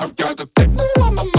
I've got the thing on my mind.